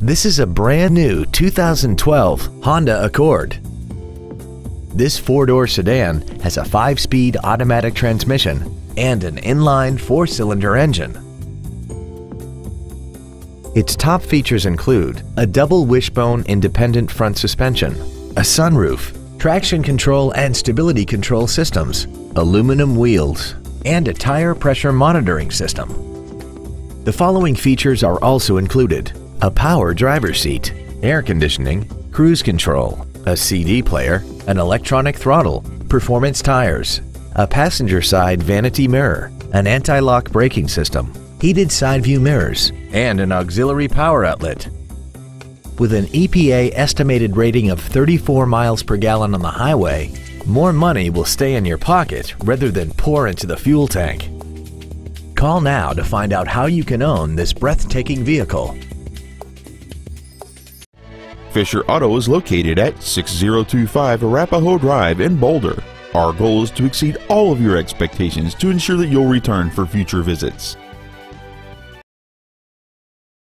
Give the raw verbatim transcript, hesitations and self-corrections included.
This is a brand new two thousand twelve Honda Accord. This four-door sedan has a five-speed automatic transmission and an inline four-cylinder engine. Its top features include a double wishbone independent front suspension, a sunroof, traction control and stability control systems, aluminum wheels, and a tire pressure monitoring system. The following features are also included: a power driver's seat, air conditioning, cruise control, a C D player, an electronic throttle, performance tires, a passenger side vanity mirror, an anti-lock braking system, heated side view mirrors, and an auxiliary power outlet. With an E P A estimated rating of thirty-four miles per gallon on the highway, more money will stay in your pocket rather than pour into the fuel tank. Call now to find out how you can own this breathtaking vehicle. Fisher Auto is located at six zero two five Arapahoe Drive in Boulder. Our goal is to exceed all of your expectations to ensure that you'll return for future visits.